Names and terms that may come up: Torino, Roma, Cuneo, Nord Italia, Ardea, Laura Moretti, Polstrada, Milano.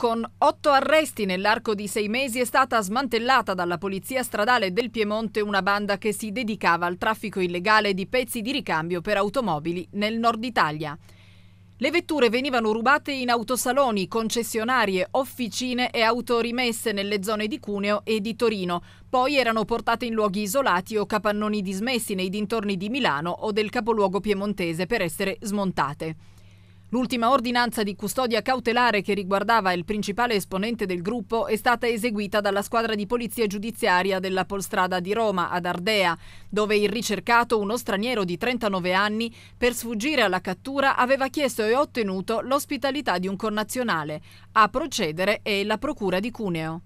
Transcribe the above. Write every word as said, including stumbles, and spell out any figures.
Con otto arresti nell'arco di sei mesi è stata smantellata dalla polizia stradale del Piemonte una banda che si dedicava al traffico illegale di pezzi di ricambio per automobili nel nord Italia. Le vetture venivano rubate in autosaloni, concessionarie, officine e autorimesse nelle zone di Cuneo e di Torino, poi erano portate in luoghi isolati o capannoni dismessi nei dintorni di Milano o del capoluogo piemontese per essere smontate. L'ultima ordinanza di custodia cautelare che riguardava il principale esponente del gruppo è stata eseguita dalla squadra di polizia giudiziaria della Polstrada di Roma ad Ardea, dove il ricercato, uno straniero di trentanove anni, per sfuggire alla cattura aveva chiesto e ottenuto l'ospitalità di un connazionale. A procedere è la procura di Cuneo.